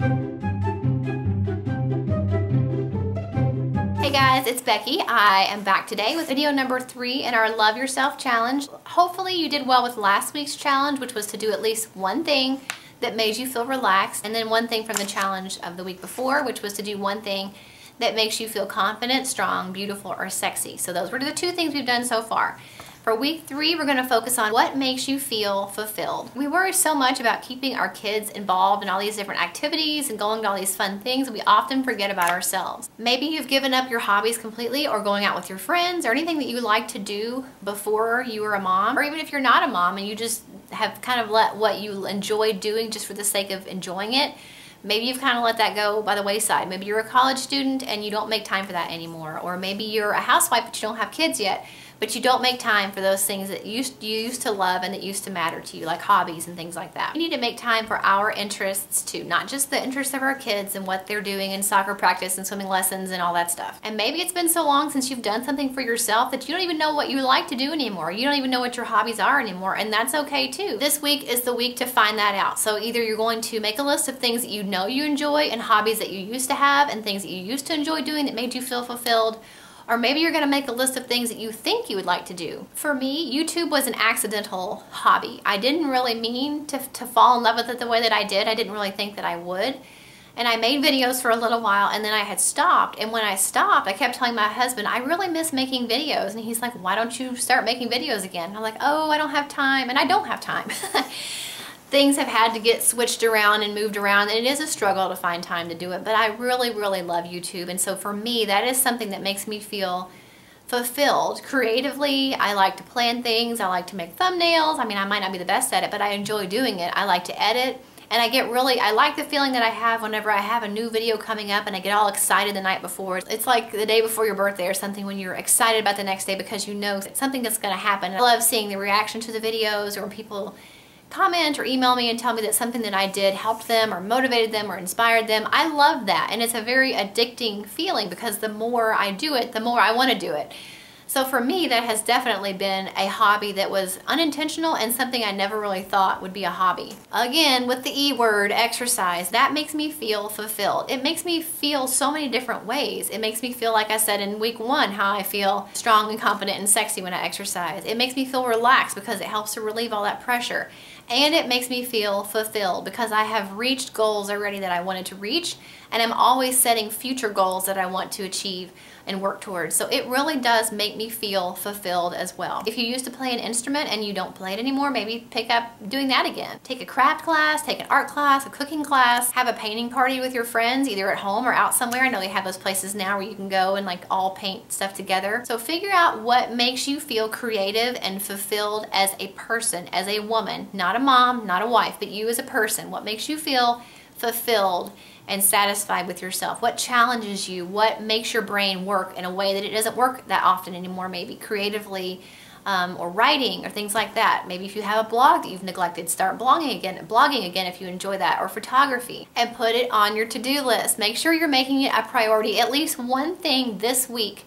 Hey guys, it's Becky. I am back today with video number 3 in our Love Yourself Challenge. Hopefully you did well with last week's challenge, which was to do at least one thing that made you feel relaxed, and then one thing from the challenge of the week before, which was to do one thing that makes you feel confident, strong, beautiful, or sexy. So those were the 2 things we've done so far. For week 3, we're gonna focus on what makes you feel fulfilled. We worry so much about keeping our kids involved in all these different activities and going to all these fun things, we often forget about ourselves. Maybe you've given up your hobbies completely, or going out with your friends, or anything that you like to do before you were a mom, or even if you're not a mom and you just have kind of let what you enjoy doing just for the sake of enjoying it. Maybe you've kind of let that go by the wayside. Maybe you're a college student and you don't make time for that anymore. Or maybe you're a housewife but you don't have kids yet, but you don't make time for those things that you used to love and that used to matter to you, like hobbies and things like that. We need to make time for our interests too, not just the interests of our kids and what they're doing in soccer practice and swimming lessons and all that stuff. And maybe it's been so long since you've done something for yourself that you don't even know what you like to do anymore. You don't even know what your hobbies are anymore, and that's okay too. This week is the week to find that out. So either you're going to make a list of things that you know you enjoy and hobbies that you used to have and things that you used to enjoy doing that made you feel fulfilled, or maybe you're gonna make a list of things that you think you would like to do. For me, YouTube was an accidental hobby. I didn't really mean to fall in love with it the way that I did. I didn't really think that I would. And I made videos for a little while and then I had stopped. And when I stopped, I kept telling my husband, I really miss making videos. And he's like, why don't you start making videos again? And I'm like, oh, I don't have time. And I don't have time. Things have had to get switched around and moved around, and it is a struggle to find time to do it, but I really, really love YouTube, and so for me, that is something that makes me feel fulfilled. Creatively, I like to plan things, I like to make thumbnails. I mean, I might not be the best at it, but I enjoy doing it. I like to edit, and I like the feeling that I have whenever I have a new video coming up and I get all excited the night before. It's like the day before your birthday or something, when you're excited about the next day because you know something that's gonna happen. I love seeing the reaction to the videos, or people comment or email me and tell me that something that I did helped them or motivated them or inspired them. I love that, and it's a very addicting feeling because the more I do it, the more I want to do it. So for me, that has definitely been a hobby that was unintentional and something I never really thought would be a hobby. Again, with the E word, exercise, that makes me feel fulfilled. It makes me feel so many different ways. It makes me feel, like I said in week 1, how I feel strong and confident and sexy when I exercise. It makes me feel relaxed because it helps to relieve all that pressure. And it makes me feel fulfilled because I have reached goals already that I wanted to reach, and I'm always setting future goals that I want to achieve and work towards. So it really does make me feel fulfilled as well. If you used to play an instrument and you don't play it anymore, maybe pick up doing that again. Take a craft class, take an art class, a cooking class, have a painting party with your friends, either at home or out somewhere. I know they have those places now where you can go and like all paint stuff together. So figure out what makes you feel creative and fulfilled as a person, as a woman, not a mom, not a wife, but you as a person. What makes you feel fulfilled and satisfied with yourself? What challenges you? What makes your brain work in a way that it doesn't work that often anymore, maybe creatively, or writing or things like that? Maybe if you have a blog that you've neglected, start blogging again if you enjoy that, or photography, and put it on your to-do list. Make sure you're making it a priority, at least one thing this week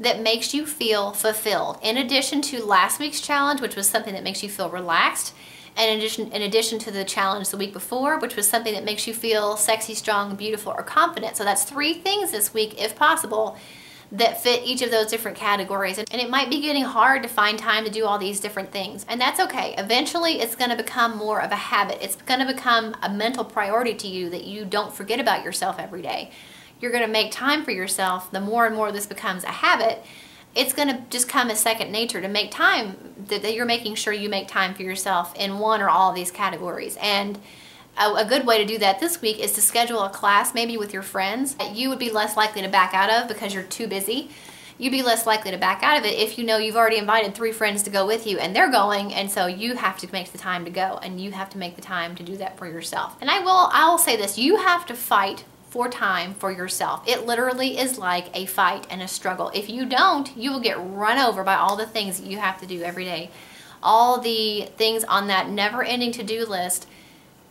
that makes you feel fulfilled. In addition to last week's challenge, which was something that makes you feel relaxed, and in addition to the challenge the week before, which was something that makes you feel sexy, strong, beautiful, or confident. So that's 3 things this week, if possible, that fit each of those different categories. And it might be getting hard to find time to do all these different things, and that's okay. Eventually, it's gonna become more of a habit. It's gonna become a mental priority to you that you don't forget about yourself every day. You're gonna make time for yourself. The more and more this becomes a habit, it's gonna just come as second nature to make time, that you're making sure you make time for yourself in one or all of these categories. And a good way to do that this week is to schedule a class, maybe with your friends, that you would be less likely to back out of because you're too busy. You'd be less likely to back out of it if you know you've already invited 3 friends to go with you and they're going, and so you have to make the time to go, and you have to make the time to do that for yourself. And I'll say this, you have to fight for time for yourself. It literally is like a fight and a struggle. If you don't, you will get run over by all the things that you have to do every day. All the things on that never-ending to-do list,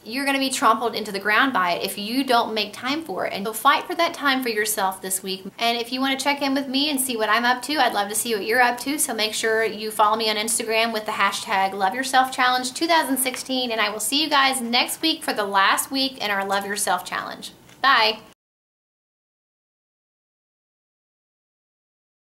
you're going to be trampled into the ground by it if you don't make time for it. And so fight for that time for yourself this week. And if you want to check in with me and see what I'm up to, I'd love to see what you're up to. So make sure you follow me on Instagram with the hashtag #LoveYourselfChallenge2016. And I will see you guys next week for the last week in our Love Yourself Challenge. Bye.